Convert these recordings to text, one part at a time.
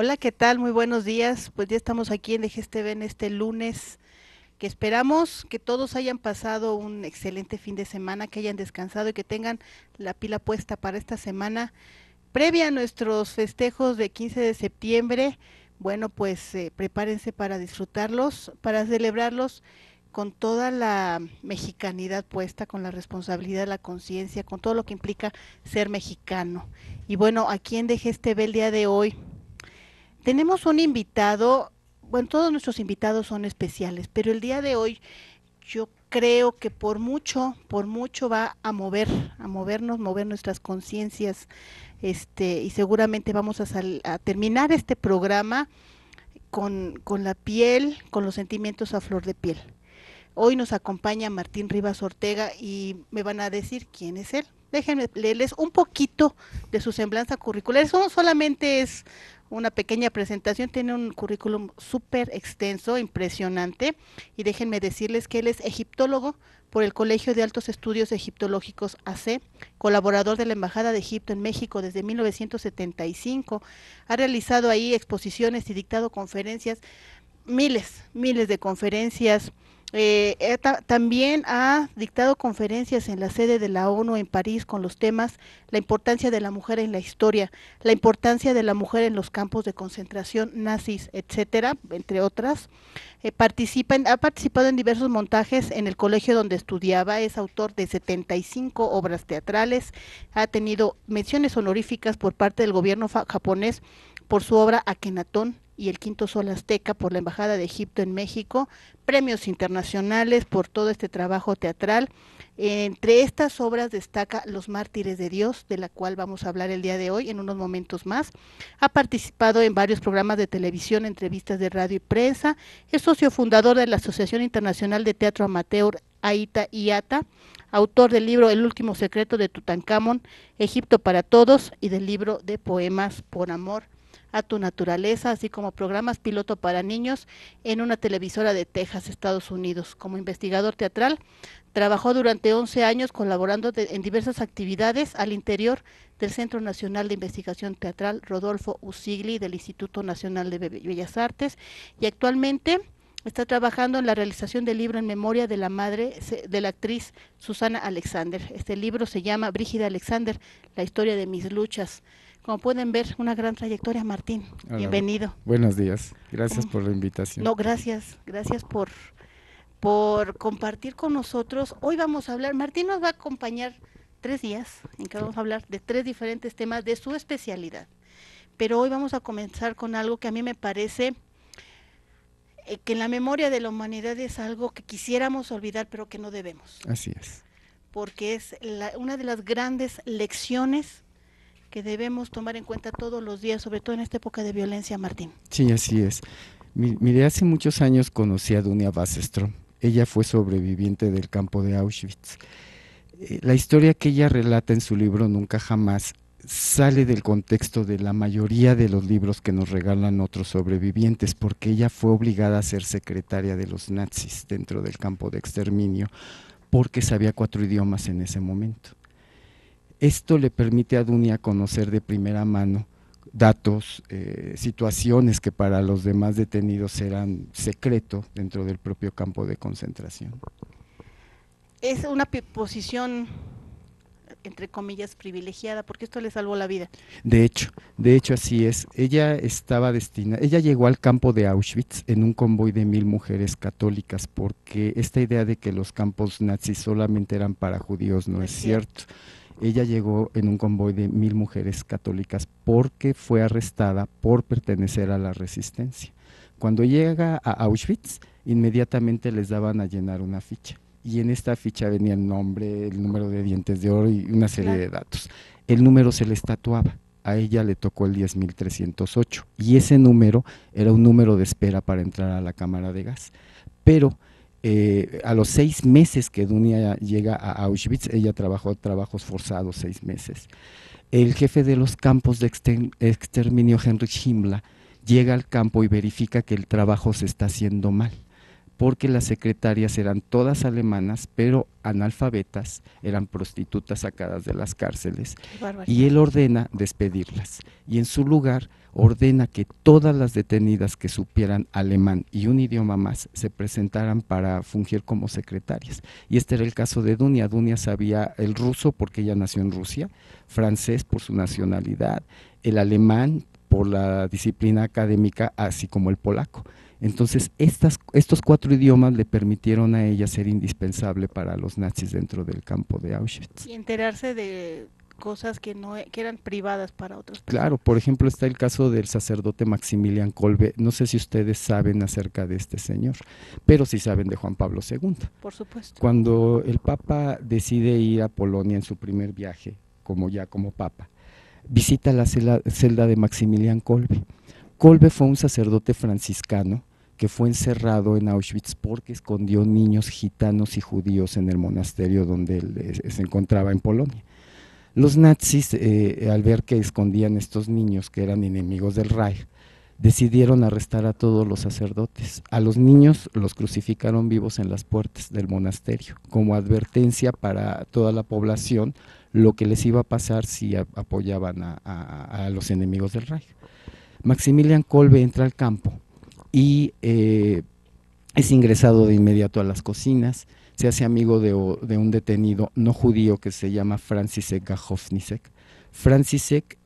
Hola, ¿qué tal? Muy buenos días. Pues ya estamos aquí en DGSTV en este lunes, que esperamos que todos hayan pasado un excelente fin de semana, que hayan descansado y que tengan la pila puesta para esta semana previa a nuestros festejos de 15 de septiembre. Bueno, pues prepárense para disfrutarlos, para celebrarlos con toda la mexicanidad puesta, con la responsabilidad, la conciencia, con todo lo que implica ser mexicano. Y bueno, aquí en DGSTV el día de hoy tenemos un invitado. Bueno, todos nuestros invitados son especiales, pero el día de hoy yo creo que por mucho va a mover nuestras conciencias, y seguramente vamos a terminar este programa con la piel, con los sentimientos a flor de piel. Hoy nos acompaña Martín Rivas Ortega y me van a decir quién es él. Déjenme leerles un poquito de su semblanza curricular. Eso no solamente es una pequeña presentación, tiene un currículum súper extenso, impresionante, y déjenme decirles que él es egiptólogo por el Colegio de Altos Estudios Egiptológicos AC, colaborador de la Embajada de Egipto en México desde 1975, ha realizado ahí exposiciones y dictado conferencias, miles de conferencias. También ha dictado conferencias en la sede de la ONU en París con los temas la importancia de la mujer en la historia, la importancia de la mujer en los campos de concentración nazis, etcétera, entre otras. Ha participado en diversos montajes en el colegio donde estudiaba, es autor de 75 obras teatrales, ha tenido menciones honoríficas por parte del gobierno japonés por su obra Akenatón y el Quinto Sol Azteca, por la Embajada de Egipto en México, premios internacionales por todo este trabajo teatral. Entre estas obras destaca Los Mártires de Dios, de la cual vamos a hablar el día de hoy en unos momentos más. Ha participado en varios programas de televisión, entrevistas de radio y prensa. Es socio fundador de la Asociación Internacional de Teatro Amateur, AITA y ATA, autor del libro El Último Secreto de Tutankamón, Egipto para Todos, y del libro de poemas Por Amor a Tu Naturaleza, así como programas piloto para niños en una televisora de Texas, Estados Unidos. Como investigador teatral, trabajó durante 11 años colaborando en diversas actividades al interior del Centro Nacional de Investigación Teatral Rodolfo Usigli del Instituto Nacional de Bellas Artes, y actualmente está trabajando en la realización del libro en memoria de la madre de la actriz Susana Alexander. Este libro se llama Brígida Alexander, la historia de mis luchas. Como pueden ver, una gran trayectoria, Martín. Hola, bienvenido. Buenos días, gracias por la invitación. No, gracias por compartir con nosotros. Hoy vamos a hablar, Martín nos va a acompañar 3 días, en que vamos a hablar de 3 diferentes temas de su especialidad. Pero hoy vamos a comenzar con algo que a mí me parece que en la memoria de la humanidad es algo que quisiéramos olvidar, pero que no debemos. Así es. Porque es una de las grandes lecciones que debemos tomar en cuenta todos los días, sobre todo en esta época de violencia, Martín. Sí, así es. Mire, hace muchos años conocí a Dunia Bassstrom. Ella fue sobreviviente del campo de Auschwitz. La historia que ella relata en su libro Nunca Jamás sale del contexto de la mayoría de los libros que nos regalan otros sobrevivientes, porque ella fue obligada a ser secretaria de los nazis dentro del campo de exterminio, porque sabía 4 idiomas en ese momento. Esto le permite a Dunia conocer de primera mano datos, situaciones que para los demás detenidos eran secreto dentro del propio campo de concentración. Es una posición, entre comillas, privilegiada, porque esto le salvó la vida. De hecho así es. Ella estaba destinada, ella llegó al campo de Auschwitz en un convoy de 1000 mujeres católicas, porque esta idea de que los campos nazis solamente eran para judíos no es cierto. Ella llegó en un convoy de 1000 mujeres católicas porque fue arrestada por pertenecer a la resistencia. Cuando llega a Auschwitz, inmediatamente les daban a llenar una ficha. Y en esta ficha venía el nombre, el número de dientes de oro y una serie de datos. El número se les tatuaba. A ella le tocó el 10.308. Y ese número era un número de espera para entrar a la cámara de gas. Pero a los 6 meses que Dunia llega a Auschwitz, ella trabajó trabajos forzados 6 meses. El jefe de los campos de exterminio, Heinrich Himmler, llega al campo y verifica que el trabajo se está haciendo mal. porque las secretarias eran todas alemanas, pero analfabetas, eran prostitutas sacadas de las cárceles, y él ordena despedirlas, y en su lugar ordena que todas las detenidas que supieran alemán y un idioma más se presentaran para fungir como secretarias, y este era el caso de Dunia. Dunia sabía el ruso porque ella nació en Rusia, francés por su nacionalidad, el alemán por la disciplina académica, así como el polaco. Entonces, estos cuatro idiomas le permitieron a ella ser indispensable para los nazis dentro del campo de Auschwitz. Y enterarse de cosas que eran privadas para otros. Claro, por ejemplo, está el caso del sacerdote Maximilian Kolbe. No sé si ustedes saben acerca de este señor, pero sí saben de Juan Pablo II. Por supuesto. Cuando el Papa decide ir a Polonia en su primer viaje, como Papa, visita la celda de Maximilian Kolbe. Kolbe fue un sacerdote franciscano que fue encerrado en Auschwitz porque escondió niños gitanos y judíos en el monasterio donde él se encontraba en Polonia. Los nazis, al ver que escondían estos niños que eran enemigos del Reich, decidieron arrestar a todos los sacerdotes. A los niños los crucificaron vivos en las puertas del monasterio, como advertencia para toda la población lo que les iba a pasar si apoyaban a los enemigos del Reich. Maximilian Kolbe entra al campo y es ingresado de inmediato a las cocinas, se hace amigo de un detenido no judío que se llama Franciszek Gajowniczek. Franciszek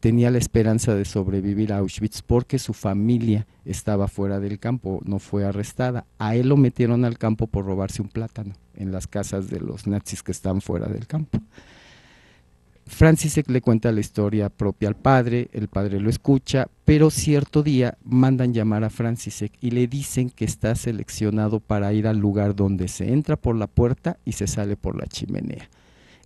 tenía la esperanza de sobrevivir a Auschwitz porque su familia estaba fuera del campo, no fue arrestada. A él lo metieron al campo por robarse un plátano en las casas de los nazis que están fuera del campo. Franciszek le cuenta la historia propia al padre, el padre lo escucha, pero cierto día mandan llamar a Franciszek y le dicen que está seleccionado para ir al lugar donde se entra por la puerta y se sale por la chimenea.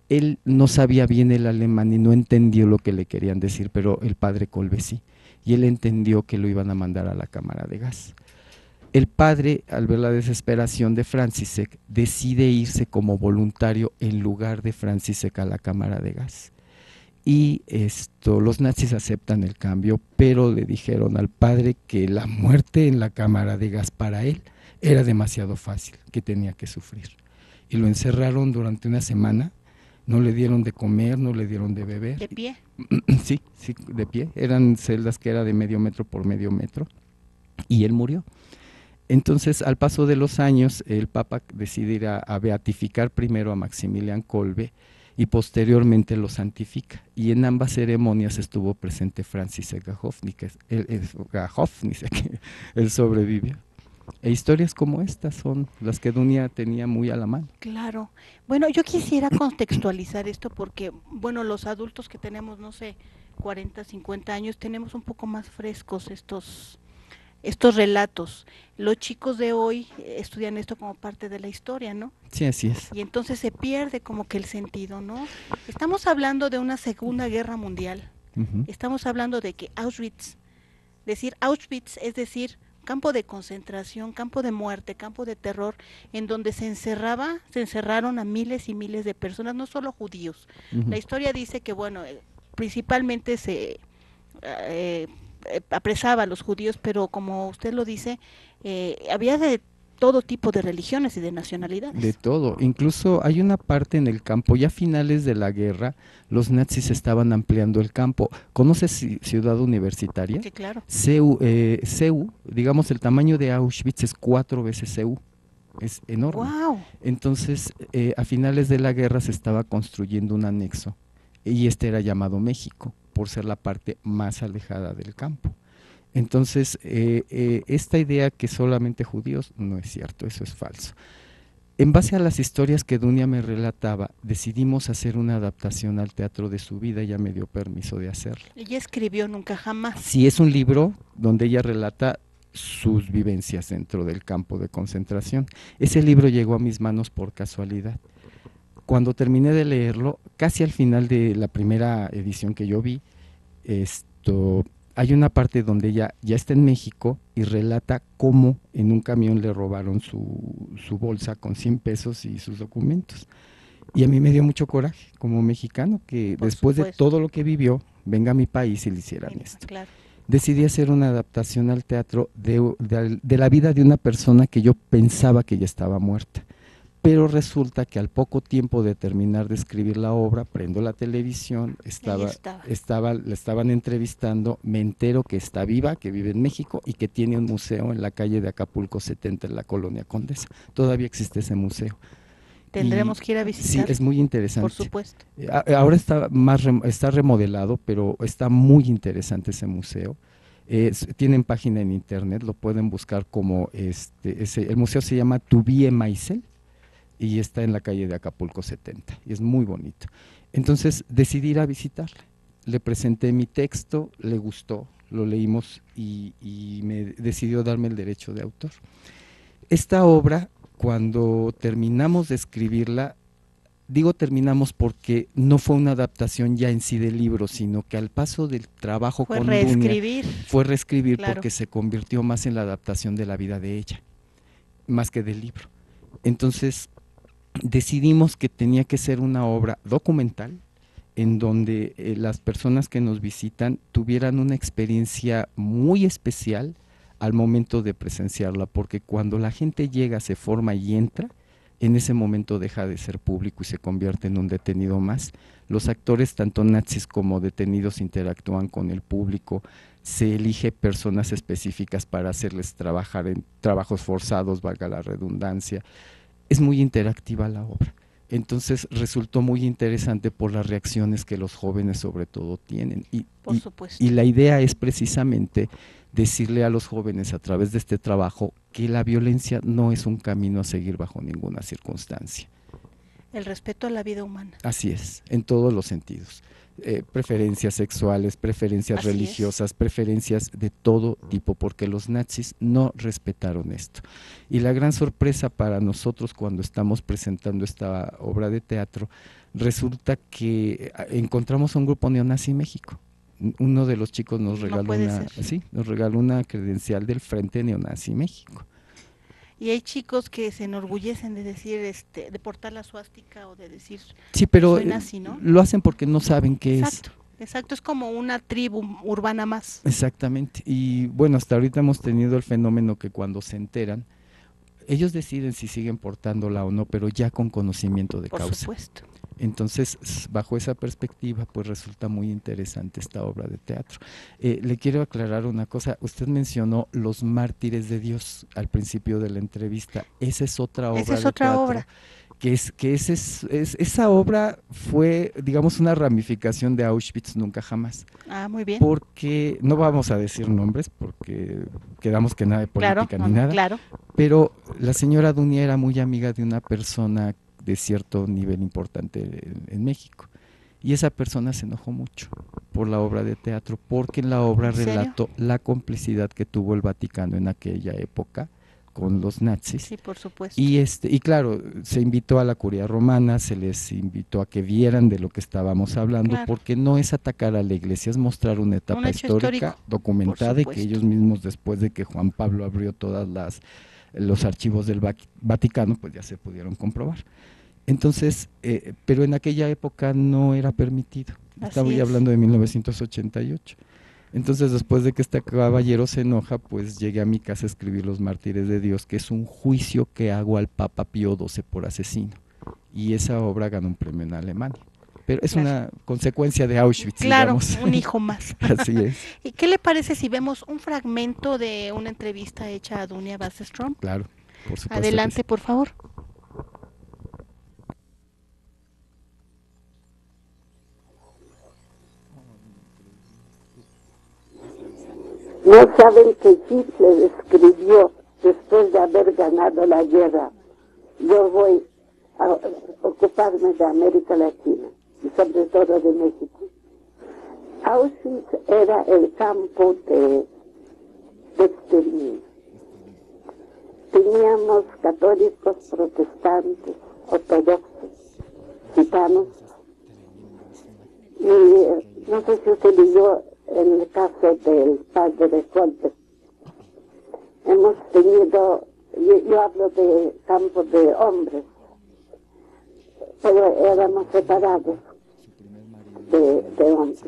Él no sabía bien el alemán y no entendió lo que le querían decir, pero el padre Kolbe sí, y él entendió que lo iban a mandar a la cámara de gas. El padre, al ver la desesperación de Franciszek, decide irse como voluntario en lugar de Franciszek a la cámara de gas. Y los nazis aceptan el cambio, pero le dijeron al padre que la muerte en la cámara de gas para él era demasiado fácil, que tenía que sufrir. Y lo encerraron durante una semana, no le dieron de comer, no le dieron de beber. ¿De pie? Sí, sí, de pie. Eran celdas que era de medio metro por medio metro y él murió. Entonces, al paso de los años, el Papa decide ir a beatificar primero a Maximilian Kolbe y posteriormente lo santifica. Y en ambas ceremonias estuvo presente Franciszek Gajowniczek, él sobrevivió. E historias como estas son las que Dunia tenía muy a la mano. Claro. Bueno, yo quisiera contextualizar esto porque, bueno, los adultos que tenemos, no sé, 40, 50 años, tenemos un poco más frescos estos relatos. Los chicos de hoy estudian esto como parte de la historia, ¿no? Sí, así es. Y entonces se pierde como que el sentido, ¿no? Estamos hablando de una Segunda Guerra Mundial. Estamos hablando de que Auschwitz es decir, campo de concentración, campo de muerte, campo de terror, en donde se encerraron a miles y miles de personas, no solo judíos. La historia dice que, bueno, principalmente se apresaba a los judíos, pero como usted lo dice, había de todo tipo de religiones y de nacionalidades. De todo, incluso hay una parte en el campo, ya a finales de la guerra, los nazis estaban ampliando el campo. ¿Conoces Ciudad Universitaria? Sí, claro. CEU, digamos, el tamaño de Auschwitz es 4 veces CEU. Es enorme. Wow. Entonces, a finales de la guerra se estaba construyendo un anexo y este era llamado México, por ser la parte más alejada del campo. Entonces, esta idea que solamente judíos, no es cierto, eso es falso. En base a las historias que Dunia me relataba, decidimos hacer una adaptación al teatro de su vida, ella me dio permiso de hacerlo. Ella escribió Nunca Jamás. Sí, es un libro donde ella relata sus vivencias dentro del campo de concentración. Ese libro llegó a mis manos por casualidad. Cuando terminé de leerlo, casi al final de la primera edición que yo vi, hay una parte donde ella ya está en México y relata cómo en un camión le robaron su bolsa con 100 pesos y sus documentos. Y a mí me dio mucho coraje como mexicano que después de todo lo que vivió, venga a mi país y le hicieran esto. Claro. decidí hacer una adaptación al teatro de la vida de una persona que yo pensaba que ya estaba muerta. Pero resulta que al poco tiempo de terminar de escribir la obra, prendo la televisión, la estaban entrevistando, me entero que está viva, que vive en México y que tiene un museo en la calle de Acapulco 70, en la Colonia Condesa. Todavía existe ese museo. Tendremos que ir a visitar. Sí, es muy interesante. Por supuesto. Ahora está remodelado, pero está muy interesante ese museo. Tienen página en internet, lo pueden buscar como, el museo se llama Tuvie Maicel, y está en la calle de Acapulco 70, y es muy bonito. Entonces decidí ir a visitarle, le presenté mi texto, le gustó, lo leímos y me decidió darme el derecho de autor. Esta obra, cuando terminamos de escribirla, digo terminamos porque no fue una adaptación ya en sí del libro, sino que al paso del trabajo con Dunia… Fue reescribir, claro, porque se convirtió más en la adaptación de la vida de ella, más que del libro. Entonces… decidimos que tenía que ser una obra documental en donde las personas que nos visitan tuvieran una experiencia muy especial al momento de presenciarla, porque cuando la gente llega, se forma y entra, en ese momento deja de ser público y se convierte en un detenido más. Los actores, tanto nazis como detenidos, interactúan con el público, se elige personas específicas para hacerles trabajar en trabajos forzados, valga la redundancia. Es muy interactiva la obra, entonces resultó muy interesante por las reacciones que los jóvenes sobre todo tienen. Y la idea es precisamente decirle a los jóvenes a través de este trabajo que la violencia no es un camino a seguir bajo ninguna circunstancia. El respeto a la vida humana. Así es, en todos los sentidos. Preferencias sexuales, preferencias religiosas, preferencias de todo tipo, porque los nazis no respetaron esto. Y la gran sorpresa para nosotros cuando estamos presentando esta obra de teatro, resulta que encontramos a un grupo neonazi en México. Uno de los chicos nos regaló una credencial del Frente Neonazi México. Y hay chicos que se enorgullecen de decir, de portar la suástica o de decir… Sí, pero soy nazi, ¿no? Lo hacen porque no saben qué es. Exacto, es como una tribu urbana más. Exactamente, y bueno, hasta ahorita hemos tenido el fenómeno que cuando se enteran, ellos deciden si siguen portándola o no, pero ya con conocimiento de causa. Por supuesto. Entonces, bajo esa perspectiva, pues resulta muy interesante esta obra de teatro. Le quiero aclarar una cosa, usted mencionó Los Mártires de Dios al principio de la entrevista, esa es otra obra de teatro. Esa obra fue, digamos, una ramificación de Auschwitz nunca jamás. Ah, muy bien. Porque, no vamos a decir nombres, porque quedamos que nada de política ni nada, pero la señora Dunia era muy amiga de una persona de cierto nivel importante en México, y esa persona se enojó mucho por la obra de teatro, porque en la obra relató la complicidad que tuvo el Vaticano en aquella época con los nazis. Sí, por supuesto. Y claro, se invitó a la curia romana, se les invitó a que vieran de lo que estábamos hablando, porque no es atacar a la iglesia, es mostrar una etapa histórica documentada, y que ellos mismos, después de que Juan Pablo abrió todas los archivos del Vaticano, pues ya se pudieron comprobar. Entonces, pero en aquella época no era permitido. Estaba ya hablando de 1988. Entonces, después de que este caballero se enoja, pues llegué a mi casa a escribir Los Mártires de Dios, que es un juicio que hago al Papa Pío XII por asesino. Y esa obra ganó un premio en Alemania. Pero es una consecuencia de Auschwitz, digamos. Un hijo más. Así es. ¿Y qué le parece si vemos un fragmento de una entrevista hecha a Dunia Bassstrom? Claro, por supuesto. Adelante, por favor. No saben que Hitler escribió después de haber ganado la guerra: yo voy a ocuparme de América Latina y sobre todo de México. Auschwitz era el campo de exterminio. Teníamos católicos, protestantes, ortodoxos, gitanos, y no sé si usted leyó en el caso del padre de Kolbe. Hemos tenido, yo hablo de campo de hombres, pero éramos separados de hombres.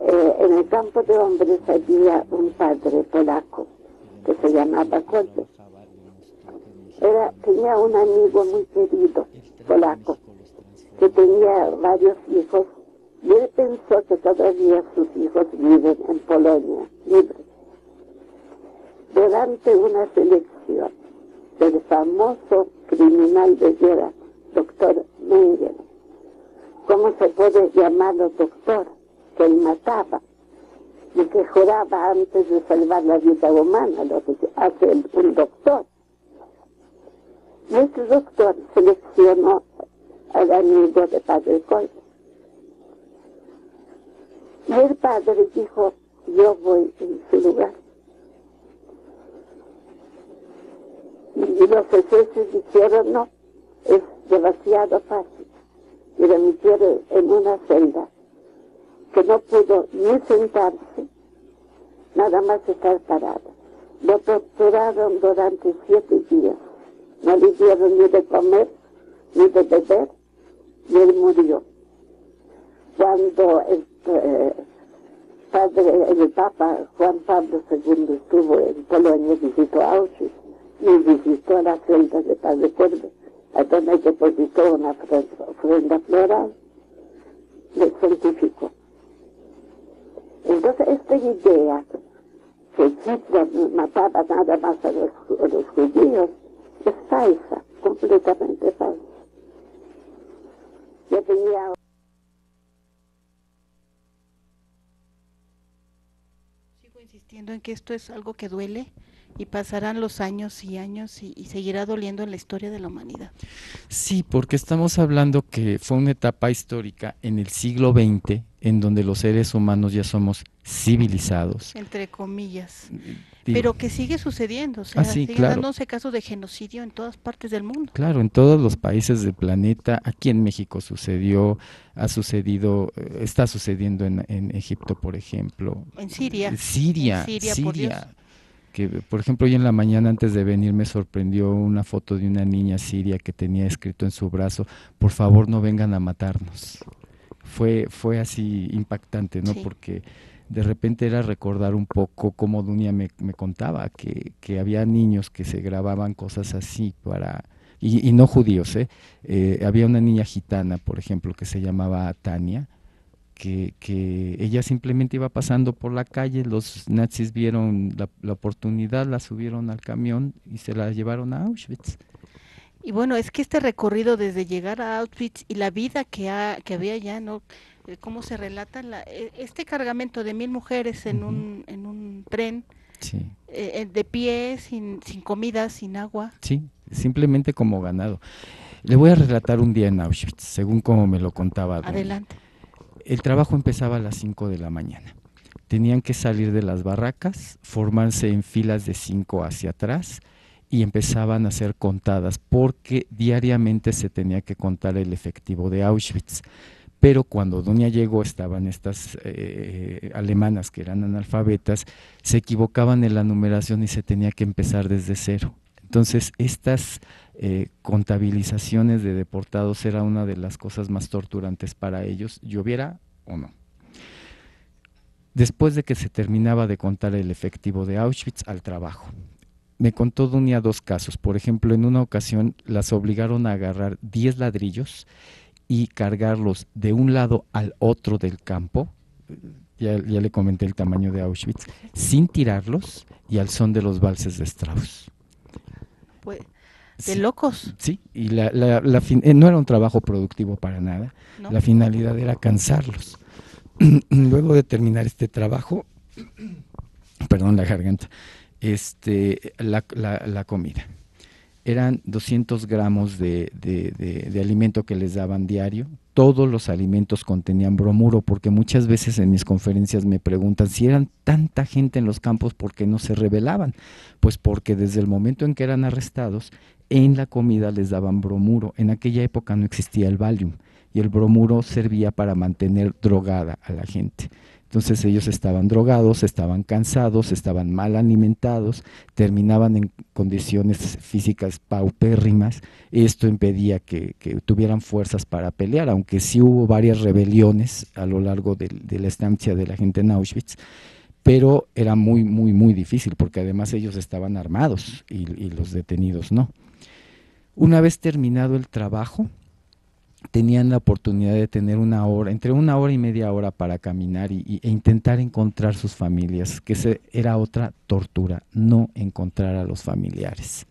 en el campo de hombres había un padre polaco que se llamaba Kolbe. Tenía un amigo muy querido, polaco, que tenía varios hijos, y él pensó que todavía sus hijos viven en Polonia, libres. Durante una selección del famoso criminal de guerra, doctor Mengele, ¿cómo se puede llamarlo doctor? Que él mataba y que juraba antes de salvar la vida humana, lo que hace un doctor. Y ese doctor seleccionó al amigo de padre Kolbe. Y el padre dijo, yo voy en su lugar. Y los esencios dijeron, no, es demasiado fácil. Y lo metieron en una celda que no pudo ni sentarse, nada más estar parado. Lo torturaron durante 7 días. No le dieron ni de comer, ni de beber, y él murió. Cuando el Papa Juan Pablo II estuvo en Polonia, visitó Auschwitz y visitó la celda de padre Kolbe, a donde depositó una ofrenda floral, le santificó. Entonces, esta idea que Hitler mataba nada más a los judíos es falsa, completamente falsa. Yo tenía... Sigo insistiendo en que esto es algo que duele y pasarán los años y años y seguirá doliendo en la historia de la humanidad. Sí, porque estamos hablando que fue una etapa histórica en el siglo XX en donde los seres humanos ya somos civilizados. Entre comillas. Digo, pero que sigue sucediendo, o sea, sigue dándose casos de genocidio en todas partes del mundo. Claro, en todos los países del planeta, aquí en México sucedió, ha sucedido, está sucediendo en Egipto, por ejemplo. En Siria. Siria, por Dios. Que, por ejemplo, hoy en la mañana antes de venir me sorprendió una foto de una niña siria que tenía escrito en su brazo, por favor no vengan a matarnos. Fue así impactante, ¿no? Sí. Porque de repente era recordar un poco como Dunia me contaba, que había niños que se grababan cosas así para… y no judíos, ¿eh? Había una niña gitana, por ejemplo, que se llamaba Tania, que ella simplemente iba pasando por la calle, los nazis vieron la oportunidad, la subieron al camión y se la llevaron a Auschwitz. Y bueno, es que este recorrido desde llegar a Auschwitz y la vida que había allá, ¿no? Cómo se relata este cargamento de 1,000 mujeres en, un tren, sí, de pie, sin comida, sin agua. Sí, simplemente como ganado. Le voy a relatar un día en Auschwitz, según como me lo contaba. Adelante. El trabajo empezaba a las 5 de la mañana. Tenían que salir de las barracas, formarse en filas de 5 hacia atrás, y empezaban a ser contadas porque diariamente se tenía que contar el efectivo de Auschwitz. Pero cuando Dunia llegó estaban estas alemanas que eran analfabetas, se equivocaban en la numeración y se tenía que empezar desde cero. Entonces estas contabilizaciones de deportados era una de las cosas más torturantes para ellos, lloviera o no. Después de que se terminaba de contar el efectivo de Auschwitz, al trabajo. Me contó Dunia 2 casos, por ejemplo, en una ocasión las obligaron a agarrar 10 ladrillos y cargarlos de un lado al otro del campo, ya le comenté el tamaño de Auschwitz, sin tirarlos y al son de los valses de Strauss. Pues, de locos. Sí, y no era un trabajo productivo para nada, ¿no? La finalidad era cansarlos. Luego de terminar este trabajo, perdón la garganta, la comida. Eran 200 gramos de alimento que les daban diario. Todos los alimentos contenían bromuro, porque muchas veces en mis conferencias me preguntan si eran tanta gente en los campos, ¿por qué no se rebelaban? Pues porque desde el momento en que eran arrestados, en la comida les daban bromuro. En aquella época no existía el Valium, y el bromuro servía para mantener drogada a la gente. Entonces ellos estaban drogados, estaban cansados, estaban mal alimentados, terminaban en condiciones físicas paupérrimas. Esto impedía que tuvieran fuerzas para pelear, aunque sí hubo varias rebeliones a lo largo de la estancia de la gente en Auschwitz, pero era muy difícil, porque además ellos estaban armados y los detenidos no. Una vez terminado el trabajo, tenían la oportunidad de tener una hora, entre una hora y media hora para caminar e intentar encontrar sus familias, que era otra tortura, no encontrar a los familiares.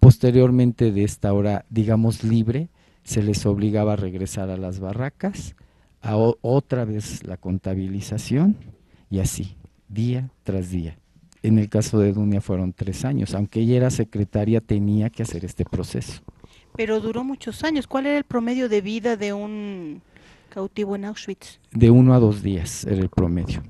Posteriormente de esta hora, digamos libre, se les obligaba a regresar a las barracas, a otra vez la contabilización, y así, día tras día. En el caso de Dunia fueron 3 años, aunque ella era secretaria, tenía que hacer este proceso. Pero duró muchos años. ¿Cuál era el promedio de vida de un cautivo en Auschwitz? De 1 a 2 días era el promedio.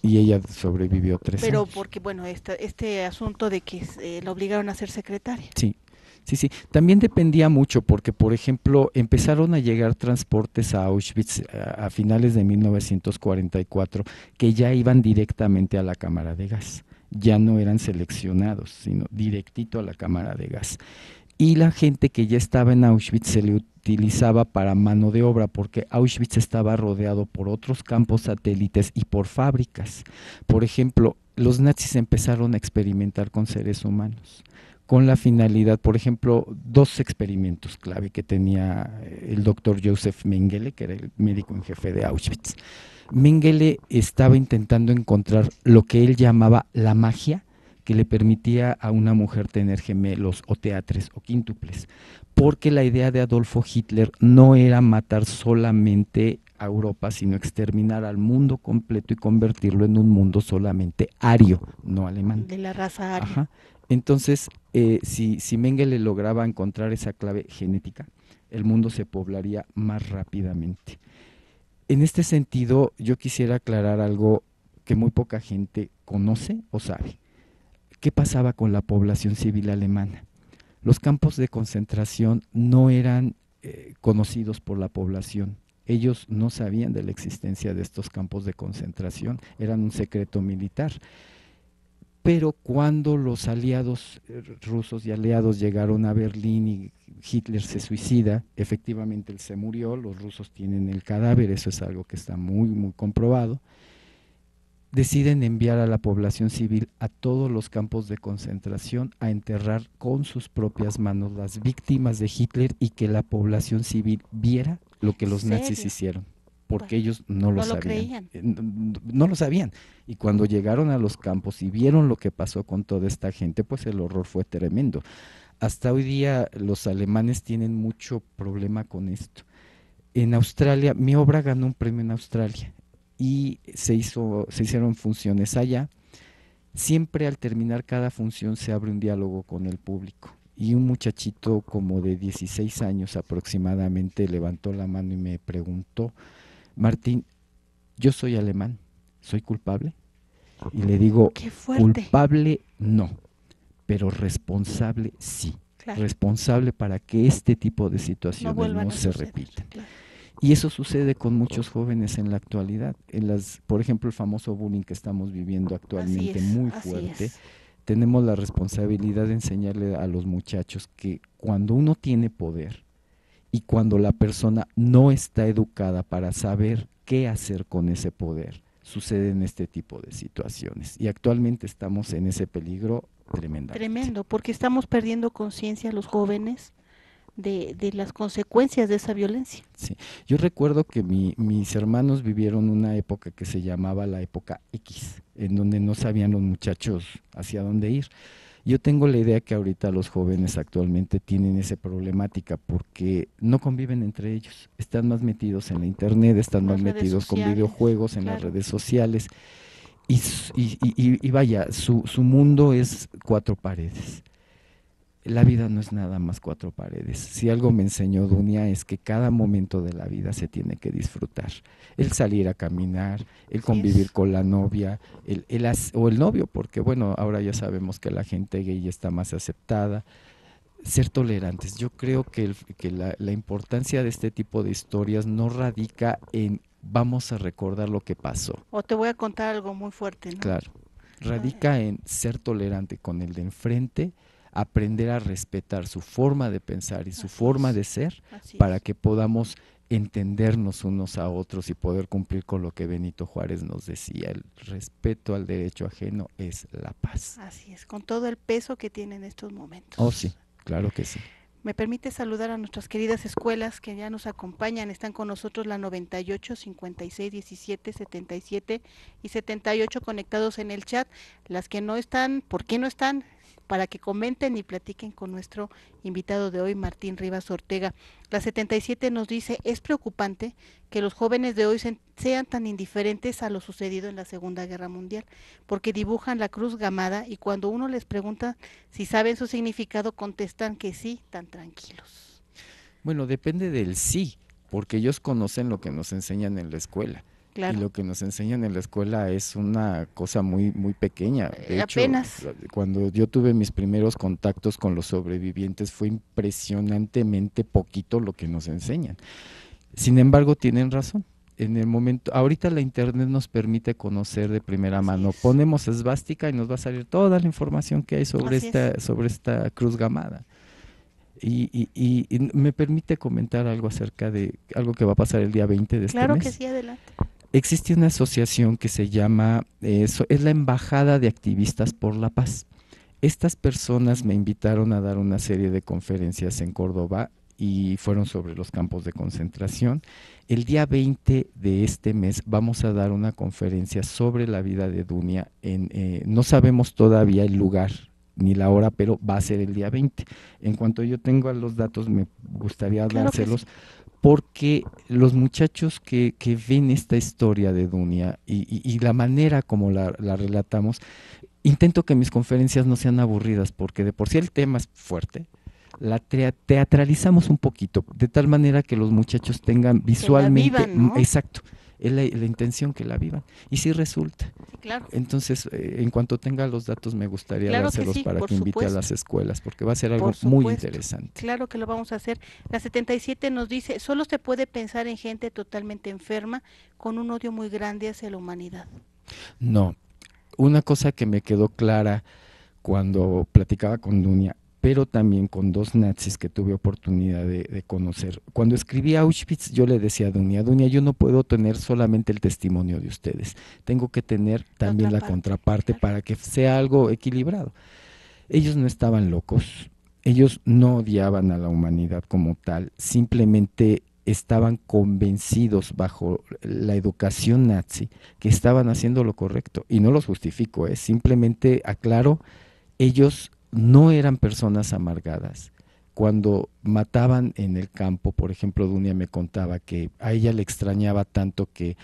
Y ella sobrevivió 3 años. Pero porque, bueno, este asunto de que la obligaron a ser secretaria. Sí, sí, sí. También dependía mucho porque, por ejemplo, empezaron a llegar transportes a Auschwitz a finales de 1944 que ya iban directamente a la cámara de gas. Ya no eran seleccionados, sino directito a la cámara de gas. Y la gente que ya estaba en Auschwitz se le utilizaba para mano de obra, porque Auschwitz estaba rodeado por otros campos satélites y por fábricas. Por ejemplo, los nazis empezaron a experimentar con seres humanos, con la finalidad, por ejemplo, 2 experimentos clave que tenía el doctor Josef Mengele, que era el médico en jefe de Auschwitz. Mengele estaba intentando encontrar lo que él llamaba la magia, que le permitía a una mujer tener gemelos o teatres o quíntuples, porque la idea de Adolfo Hitler no era matar solamente a Europa, sino exterminar al mundo completo y convertirlo en un mundo solamente ario, no alemán. De la raza aria. Ajá. Entonces, si Mengele lograba encontrar esa clave genética, el mundo se poblaría más rápidamente. En este sentido, yo quisiera aclarar algo que muy poca gente conoce o sabe. ¿Qué pasaba con la población civil alemana? Los campos de concentración no eran conocidos por la población. Ellos no sabían de la existencia de estos campos de concentración, eran un secreto militar. Pero cuando los aliados rusos y aliados llegaron a Berlín y Hitler se suicida, efectivamente él se murió, los rusos tienen el cadáver, eso es algo que está muy comprobado. Deciden enviar a la población civil a todos los campos de concentración a enterrar con sus propias manos las víctimas de Hitler y que la población civil viera lo que los nazis hicieron, porque ellos no lo sabían. No lo sabían. Y cuando llegaron a los campos y vieron lo que pasó con toda esta gente, pues el horror fue tremendo. Hasta hoy día los alemanes tienen mucho problema con esto. En Australia, mi obra ganó un premio en Australia, y se hicieron funciones allá. Siempre al terminar cada función se abre un diálogo con el público, y un muchachito como de 16 años aproximadamente levantó la mano y me preguntó: Martín, yo soy alemán, ¿soy culpable? Y le digo, culpable no, pero responsable sí, claro. Responsable para que este tipo de situaciones no se repitan. Claro. Y eso sucede con muchos jóvenes en la actualidad, por ejemplo, el famoso bullying que estamos viviendo actualmente muy fuerte. Tenemos la responsabilidad de enseñarle a los muchachos que cuando uno tiene poder y cuando la persona no está educada para saber qué hacer con ese poder, suceden este tipo de situaciones. Y actualmente estamos en ese peligro tremendo. Tremendo, porque estamos perdiendo conciencia los jóvenes de las consecuencias de esa violencia. Sí. Yo recuerdo que mis hermanos vivieron una época que se llamaba la época X, en donde no sabían los muchachos hacia dónde ir. Yo tengo la idea que ahorita los jóvenes actualmente tienen esa problemática porque no conviven entre ellos, están más metidos en la internet, están más metidos con videojuegos, en las redes sociales, y vaya, su mundo es 4 paredes. La vida no es nada más 4 paredes. Si algo me enseñó Dunia es que cada momento de la vida se tiene que disfrutar. El salir a caminar, el convivir con la novia, o el novio, porque bueno, ahora ya sabemos que la gente gay está más aceptada. Ser tolerantes. Yo creo que la importancia de este tipo de historias no radica en vamos a recordar lo que pasó. O te voy a contar algo muy fuerte, ¿no? Claro. Radica en ser tolerante con el de enfrente, aprender a respetar su forma de pensar y su forma de ser para que podamos entendernos unos a otros y poder cumplir con lo que Benito Juárez nos decía: el respeto al derecho ajeno es la paz. Así es, con todo el peso que tiene en estos momentos. Oh sí, claro que sí. Me permite saludar a nuestras queridas escuelas que ya nos acompañan. Están con nosotros la 98, 56, 17, 77 y 78 conectados en el chat. Las que no están, ¿por qué no están? Para que comenten y platiquen con nuestro invitado de hoy, Martín Rivas Ortega. La 77 nos dice: es preocupante que los jóvenes de hoy sean tan indiferentes a lo sucedido en la Segunda Guerra Mundial, porque dibujan la cruz gamada y cuando uno les pregunta si saben su significado, contestan que sí, tan tranquilos. Bueno, depende del sí, porque ellos conocen lo que nos enseñan en la escuela. Claro. Y lo que nos enseñan en la escuela es una cosa muy muy pequeña. De hecho, apenas. Cuando yo tuve mis primeros contactos con los sobrevivientes fue impresionantemente poquito lo que nos enseñan. Sin embargo, tienen razón. En el momento, ahorita la internet nos permite conocer de primera mano. Ponemos esvástica y nos va a salir toda la información que hay sobre esta cruz gamada. Y me permite comentar algo acerca de algo que va a pasar el día 20 de este mes. Claro que sí, adelante. Existe una asociación que se llama, es la Embajada de Activistas por la Paz. Estas personas me invitaron a dar una serie de conferencias en Córdoba y fueron sobre los campos de concentración. El día 20 de este mes vamos a dar una conferencia sobre la vida de Dunia. No sabemos todavía el lugar ni la hora, pero va a ser el día 20. En cuanto yo tenga los datos, me gustaría dárselos. Claro que sí. Porque los muchachos que ven esta historia de Dunia y la manera como la relatamos, intento que mis conferencias no sean aburridas, porque de por sí el tema es fuerte, la teatralizamos un poquito, de tal manera que los muchachos tengan visualmente… Que la vivan, ¿no? Exacto. Es la intención, que la vivan. Y sí resulta. Sí, claro. Entonces, en cuanto tenga los datos, me gustaría dárselos para que invite a las escuelas, porque va a ser algo muy interesante. Claro que lo vamos a hacer. La 77 nos dice: solo se puede pensar en gente totalmente enferma, con un odio muy grande hacia la humanidad. No. Una cosa que me quedó clara cuando platicaba con Dunia, pero también con dos nazis que tuve oportunidad de conocer. Cuando escribí Auschwitz, yo le decía a Dunia: Dunia, yo no puedo tener solamente el testimonio de ustedes, tengo que tener también la contraparte para que sea algo equilibrado. Ellos no estaban locos, ellos no odiaban a la humanidad como tal, simplemente estaban convencidos bajo la educación nazi que estaban haciendo lo correcto. Y no los justifico, simplemente aclaro, ellos no eran personas amargadas. Cuando mataban en el campo, por ejemplo, Dunia me contaba que a ella le extrañaba tanto que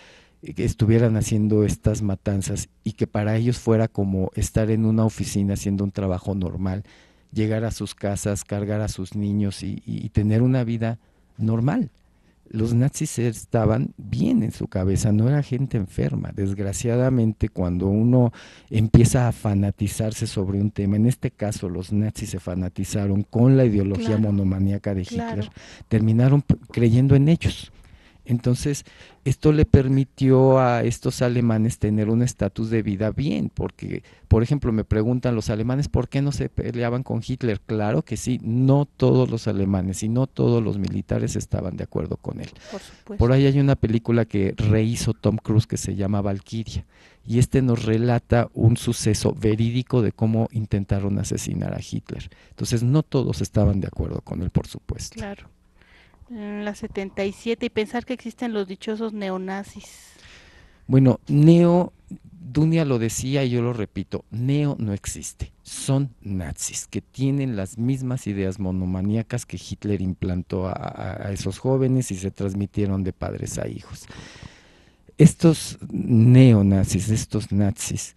estuvieran haciendo estas matanzas y que para ellos fuera como estar en una oficina haciendo un trabajo normal, llegar a sus casas, cargar a sus niños y tener una vida normal. Los nazis estaban bien en su cabeza, no era gente enferma. Desgraciadamente, cuando uno empieza a fanatizarse sobre un tema, en este caso los nazis se fanatizaron con la ideología monomaníaca de Hitler, terminaron creyendo en ellos. Entonces, esto le permitió a estos alemanes tener un estatus de vida bien, porque, por ejemplo, me preguntan los alemanes: ¿por qué no se peleaban con Hitler? Claro que sí, no todos los alemanes y no todos los militares estaban de acuerdo con él. Por ahí hay una película que rehizo Tom Cruise que se llama Valkyria, y nos relata un suceso verídico de cómo intentaron asesinar a Hitler. Entonces, no todos estaban de acuerdo con él, por supuesto. Claro. La 77, y pensar que existen los dichosos neonazis. Bueno, Dunia lo decía y yo lo repito, neo no existe, son nazis que tienen las mismas ideas monomaníacas que Hitler implantó a esos jóvenes y se transmitieron de padres a hijos. Estos neonazis, estos nazis,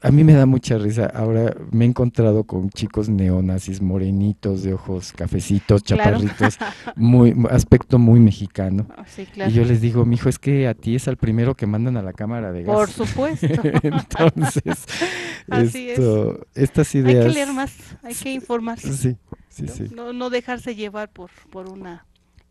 a mí me da mucha risa. Ahora me he encontrado con chicos neonazis morenitos, de ojos cafecitos, chaparritos, aspecto muy mexicano. Sí, claro. Y yo les digo: mijo, es que a ti es al primero que mandan a la cámara de gas. Por supuesto. Entonces, estas ideas… Hay que leer más, hay que informarse. Sí, sí, sí. No dejarse llevar por una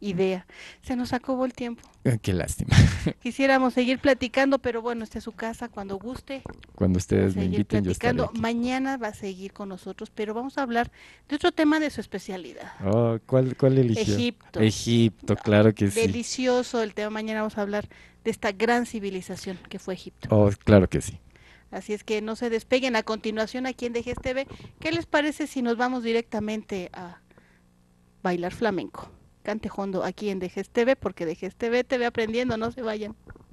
idea. Se nos acabó el tiempo. Qué lástima. Quisiéramos seguir platicando, pero bueno, esta es su casa, cuando guste. Cuando ustedes me inviten, yo estaré aquí. Mañana va a seguir con nosotros, pero vamos a hablar de otro tema de su especialidad. Oh, ¿cuál eligió? Egipto. Egipto, claro que sí. Delicioso el tema. Mañana vamos a hablar de esta gran civilización que fue Egipto. Oh, claro que sí. Así es que no se despeguen. A continuación, aquí en DGSTV, ¿qué les parece si nos vamos directamente a bailar flamenco? Cante hondo aquí en DGSTV, porque DGSTV te ve aprendiendo, no se vayan.